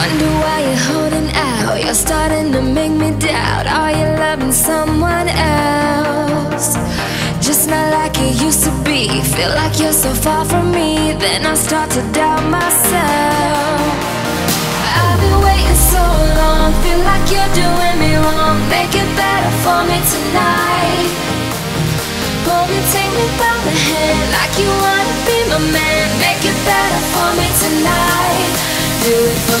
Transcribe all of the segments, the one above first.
Wonder why you're holding out. You're starting to make me doubt. Are you loving someone else? Just not like you used to be. Feel like you're so far from me. Then I start to doubt myself. I've been waiting so long. Feel like you're doing me wrong. Make it better for me tonight. Pull me, take me by the hand. Like you wanna be my man. Make it better for me tonight. Do it for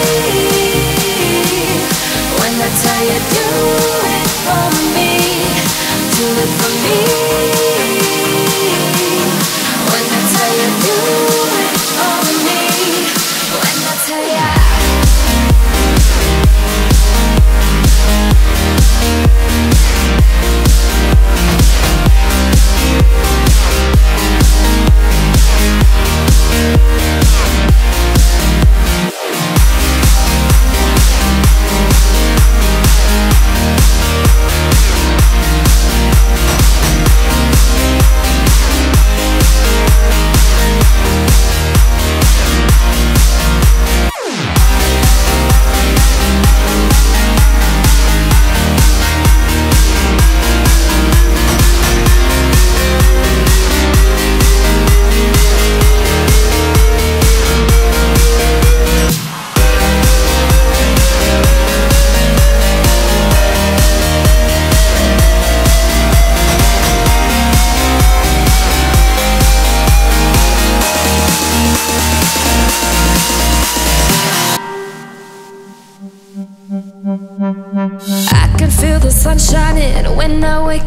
When I tell you do it for me. Do it for me. When I tell you do it for me. When I tell you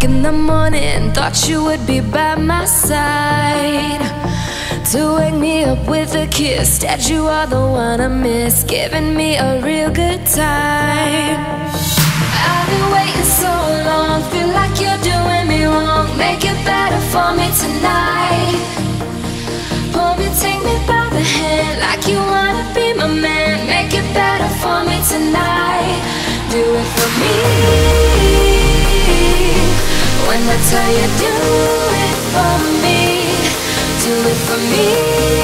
in the morning, thought you would be by my side to wake me up with a kiss. That you are the one I miss, giving me a real good time. I've been waiting so long, feel like you're doing me wrong. Make it better for me tonight. Pull me, take me by the hand, like you wanna be my man. Make it better for me tonight. Do it for me. When I tell you do it for me, do it for me.